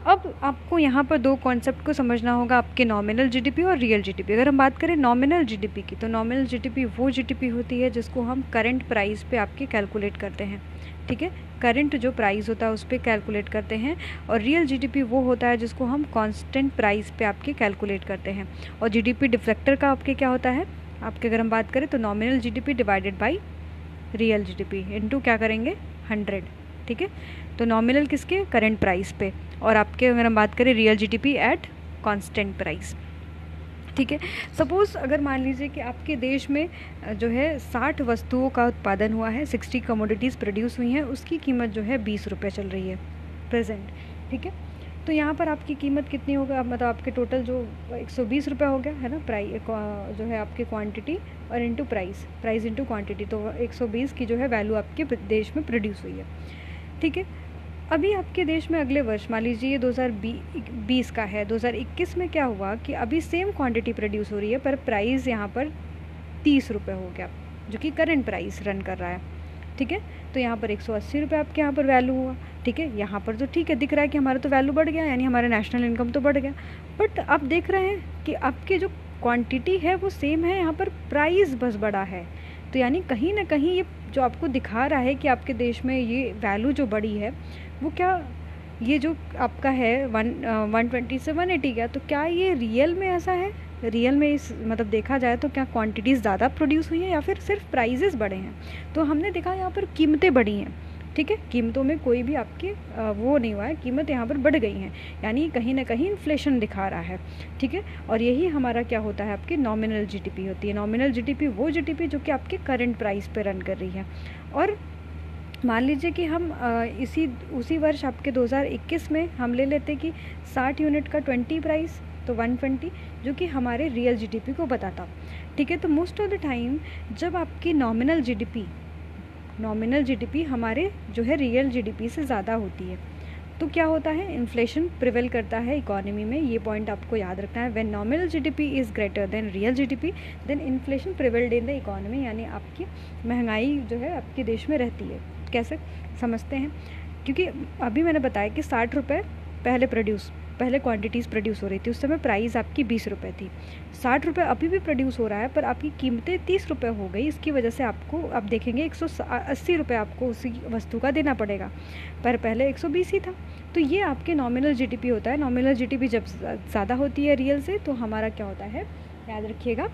अब आपको यहाँ पर दो कॉन्सेप्ट को समझना होगा, आपके नॉमिनल जीडीपी और रियल जीडीपी। अगर हम बात करें नॉमिनल जीडीपी की तो नॉमिनल जीडीपी वो जीडीपी होती है जिसको हम करंट प्राइस पे आपके कैलकुलेट करते हैं। ठीक है, करंट जो प्राइस होता है उस पर कैलकुलेट करते हैं। और रियल जीडीपी वो होता है जिसको हम कॉन्स्टेंट प्राइस पे आपके कैलकुलेट करते हैं। और जीडीपी डिफ्लेक्टर का आपके क्या होता है, आपके अगर हम बात करें तो nominal GDP divided by real GDP into क्या करेंगे, हंड्रेड। ठीक है, तो नॉमिनल किसके, करंट प्राइस पे, और आपके अगर हम बात करें real GDP at constant price. ठीक है, सपोज़ अगर मान लीजिए कि आपके देश में जो है साठ वस्तुओं का उत्पादन हुआ है, साठ कमोडिटीज़ प्रोड्यूस हुई हैं, उसकी कीमत जो है बीस रुपये चल रही है प्रेजेंट। ठीक है, तो यहाँ पर आपकी कीमत कितनी होगा, मतलब आपके टोटल जो एक सौ बीस रुपये हो गया है ना, प्राइस जो है आपकी क्वांटिटी और into price, price into quantity, तो एक सौ बीस की जो है वैल्यू आपके देश में प्रोड्यूस हुई है। ठीक है, अभी आपके देश में अगले वर्ष मान लीजिए ये दो हज़ार बीस का है, दो हज़ार इक्कीस में क्या हुआ कि अभी सेम क्वांटिटी प्रोड्यूस हो रही है पर प्राइस यहाँ पर तीस रुपये हो गया जो कि करंट प्राइस रन कर रहा है। ठीक है, तो यहाँ पर एक सौ अस्सी रुपये आपके यहाँ पर वैल्यू हुआ। ठीक है, यहाँ पर तो ठीक है दिख रहा है कि हमारा तो वैल्यू बढ़ गया, यानी हमारा नेशनल इनकम तो बढ़ गया, बट आप देख रहे हैं कि आपके जो क्वान्टिटी है वो सेम है, यहाँ पर प्राइस बस बढ़ा है। तो यानी कहीं ना कहीं ये जो आपको दिखा रहा है कि आपके देश में ये वैल्यू जो बढ़ी है वो क्या, ये जो आपका है वन ट्वेंटी से वन एटी का, तो क्या ये रियल में ऐसा है, रियल में इस मतलब देखा जाए तो क्या क्वांटिटीज़ ज़्यादा प्रोड्यूस हुई हैं या फिर सिर्फ प्राइजेस बढ़े हैं। तो हमने देखा यहाँ पर कीमतें बढ़ी हैं। ठीक है, कीमतों में कोई भी आपके वो नहीं हुआ है, कीमत यहाँ पर बढ़ गई हैं, यानी कहीं ना कहीं इन्फ्लेशन दिखा रहा है। ठीक है, और यही हमारा क्या होता है, आपकी नॉमिनल जीडीपी होती है। नॉमिनल जीडीपी वो जीडीपी जो कि आपके करंट प्राइस पे रन कर रही है। और मान लीजिए कि हम इसी उसी वर्ष आपके दो हज़ार इक्कीस में हम ले लेते कि साठ यूनिट का बीस प्राइस, तो एक सौ बीस जो कि हमारे रियल जीडीपी को बताता। ठीक है, तो मोस्ट ऑफ द टाइम जब आपकी नॉमिनल जीडीपी नॉमिनल जीडीपी हमारे जो है रियल जीडीपी से ज़्यादा होती है तो क्या होता है, इन्फ्लेशन प्रिवेल करता है इकोनॉमी में। ये पॉइंट आपको याद रखना है, when nominal GDP is greater than real GDP then inflation prevailed in the economy, यानी आपकी महंगाई जो है आपके देश में रहती है। कैसे समझते हैं, क्योंकि अभी मैंने बताया कि साठ रुपये पहले प्रोड्यूस पहले क्वांटिटीज़ प्रोड्यूस हो रही थी, उस समय प्राइस आपकी बीस रुपये थी, साठ रुपये अभी भी प्रोड्यूस हो रहा है पर आपकी कीमतें तीस रुपये हो गई। इसकी वजह से आपको आप देखेंगे एक सौ अस्सी रुपये आपको उसी वस्तु का देना पड़ेगा, पर पहले एक सौ बीस ही था। तो ये आपके नॉमिनल जीडीपी होता है। नॉमिनल जीडीपी जब ज़्यादा होती है रियल से तो हमारा क्या होता है, याद रखिएगा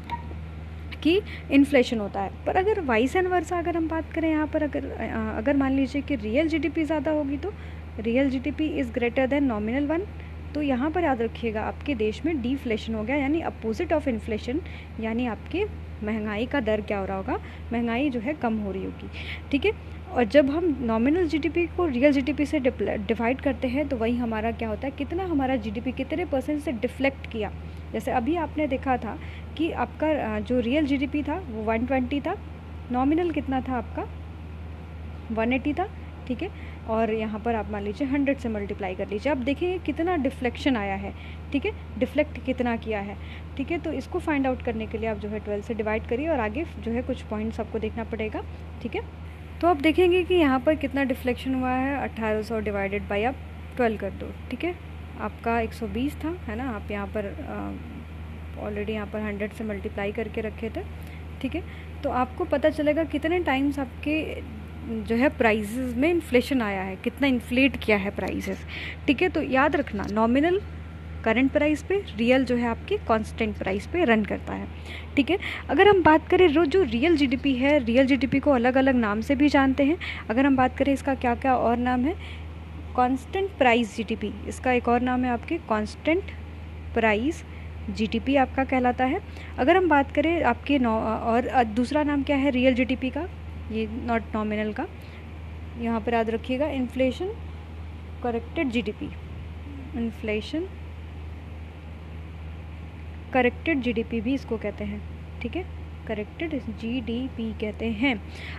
कि इन्फ्लेशन होता है। पर अगर वाइस एंड वर्सा अगर हम बात करें यहाँ पर, अगर अगर मान लीजिए कि रियल जीडीपी ज़्यादा होगी तो real GDP is greater than nominal one, तो यहाँ पर याद रखिएगा आपके देश में डीफ्लेशन हो गया, यानी अपोजिट ऑफ इन्फ्लेशन, यानी आपके महंगाई का दर क्या हो रहा होगा, महंगाई जो है कम हो रही होगी। ठीक है, और जब हम नॉमिनल जीडीपी को रियल जीडीपी से डिवाइड करते हैं तो वही हमारा क्या होता है, कितना हमारा जीडीपी कितने परसेंट से डिफ्लेक्ट किया। जैसे अभी आपने देखा था कि आपका जो रियल जीडीपी था वो एक सौ बीस था, नॉमिनल कितना था आपका एक सौ अस्सी था। ठीक है, और यहाँ पर आप मान लीजिए सौ से मल्टीप्लाई कर लीजिए, आप देखेंगे कितना डिफ्लेक्शन आया है। ठीक है, डिफ्लेक्ट कितना किया है। ठीक है, तो इसको फाइंड आउट करने के लिए आप जो है बारह से डिवाइड करिए और आगे जो है कुछ पॉइंट्स आपको देखना पड़ेगा। ठीक है, तो आप देखेंगे कि यहाँ पर कितना डिफ्लेक्शन हुआ है, अट्ठारह सौ डिवाइडेड बाई आप बारह कर दो। ठीक है, आपका एक सौ बीस था है ना, आप यहाँ पर ऑलरेडी यहाँ पर सौ से मल्टीप्लाई करके रखे थे। ठीक है, तो आपको पता चलेगा कितने टाइम्स आपके जो है प्राइसेस में इन्फ्लेशन आया है, कितना इन्फ्लेट किया है प्राइसेस। ठीक है, तो याद रखना नॉमिनल करंट प्राइस पे, रियल जो है आपके कांस्टेंट प्राइस पे रन करता है। ठीक है, अगर हम बात करें रोज जो रियल जीडीपी है, रियल जीडीपी को अलग अलग नाम से भी जानते हैं। अगर हम बात करें इसका क्या क्या और नाम है, कांस्टेंट प्राइस जीडीपी, इसका एक और नाम है आपके कांस्टेंट प्राइस जीडीपी आपका कहलाता है। अगर हम बात करें आपके नौ और दूसरा नाम क्या है रियल जीडीपी का, ये नॉट नॉमिनल का, यहाँ पर याद रखिएगा inflation corrected GDP, inflation corrected GDP भी इसको कहते हैं। ठीक है, करेक्टेड जीडीपी कहते हैं।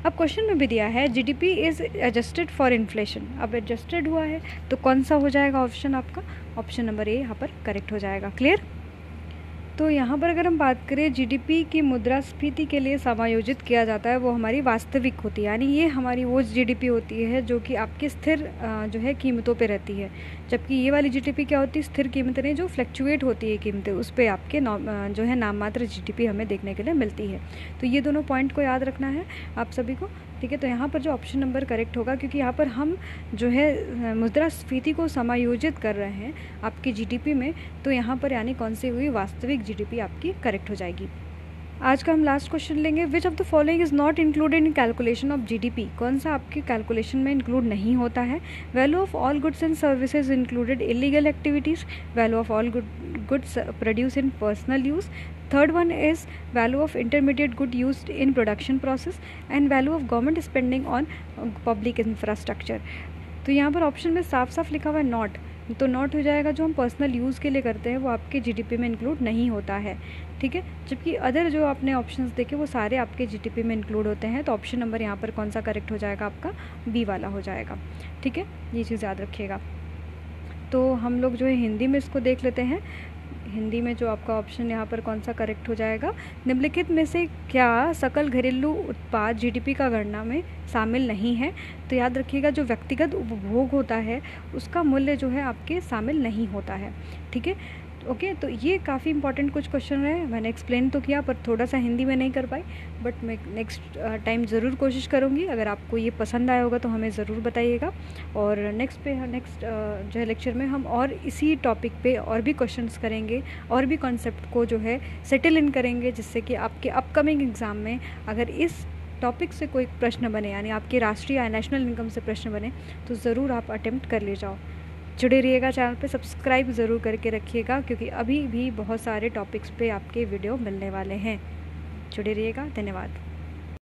अब क्वेश्चन में भी दिया है GDP is adjusted for inflation. अब एडजस्टेड हुआ है तो कौन सा हो जाएगा ऑप्शन आपका, ऑप्शन नंबर ए यहाँ पर करेक्ट हो जाएगा। क्लियर। तो यहाँ पर अगर हम बात करें जीडीपी की मुद्रास्फीति के लिए समायोजित किया जाता है वो हमारी वास्तविक होती है, यानी ये हमारी वो जीडीपी होती है जो कि आपकी स्थिर जो है कीमतों पे रहती है, जबकि ये वाली जीडीपी क्या होती है, स्थिर कीमतें नहीं, जो फ्लक्चुएट होती है कीमतें, उस पर आपके जो है नाममात्र जीडीपी हमें देखने के लिए मिलती है। तो ये दोनों पॉइंट को याद रखना है आप सभी को, ठीक है। तो यहाँ पर जो ऑप्शन नंबर करेक्ट होगा, क्योंकि यहाँ पर हम जो है मुद्रास्फीति को समायोजित कर रहे हैं आपकी जीडीपी में, तो यहाँ पर यानी कौन सी हुई, वास्तविक जीडीपी आपकी करेक्ट हो जाएगी। आज का हम लास्ट क्वेश्चन लेंगे, which of the following is not included in calculation of GDP. कौन सा आपके कैलकुलेशन में इंक्लूड नहीं होता है। Value of all goods and services included illegal activities, value of all goods produce in personal use, third one is value of intermediate good use in production process, and value of government spending on public infrastructure. तो यहाँ पर option में साफ साफ लिखा हुआ है not, तो नॉट हो जाएगा जो हम पर्सनल यूज़ के लिए करते हैं वो आपके जीडीपी में इंक्लूड नहीं होता है, ठीक है, जबकि अदर जो आपने ऑप्शंस देखे वो सारे आपके जीडीपी में इंक्लूड होते हैं। तो ऑप्शन नंबर यहाँ पर कौन सा करेक्ट हो जाएगा आपका, बी वाला हो जाएगा, ठीक है, ये चीज़ याद रखिएगा। तो हम लोग जो है हिंदी में इसको देख लेते हैं, हिंदी में जो आपका ऑप्शन यहाँ पर कौन सा करेक्ट हो जाएगा, निम्नलिखित में से क्या सकल घरेलू उत्पाद जीडीपी का गणना में शामिल नहीं है। तो याद रखिएगा जो व्यक्तिगत उपभोग होता है उसका मूल्य जो है आपके शामिल नहीं होता है, ठीक है, ओके। तो ये काफ़ी इंपॉर्टेंट कुछ क्वेश्चन रहे, मैंने एक्सप्लेन तो किया पर थोड़ा सा हिंदी में नहीं कर पाई, बट मैं नेक्स्ट टाइम ज़रूर कोशिश करूँगी। अगर आपको ये पसंद आया होगा तो हमें ज़रूर बताइएगा, और नेक्स्ट पे नेक्स्ट जो है लेक्चर में हम और इसी टॉपिक पे और भी क्वेश्चंस करेंगे और भी कॉन्सेप्ट को जो है सेटल इन करेंगे, जिससे कि आपके अपकमिंग एग्ज़ाम में अगर इस टॉपिक से कोई प्रश्न बने, यानी आपके राष्ट्रीय आय नेशनल इनकम से प्रश्न बने, तो ज़रूर आप अटेम्प्ट कर ले जाओ। जुड़े रहिएगा चैनल पे, सब्सक्राइब ज़रूर करके रखिएगा, क्योंकि अभी भी बहुत सारे टॉपिक्स पे आपके वीडियो मिलने वाले हैं। जुड़े रहिएगा, धन्यवाद।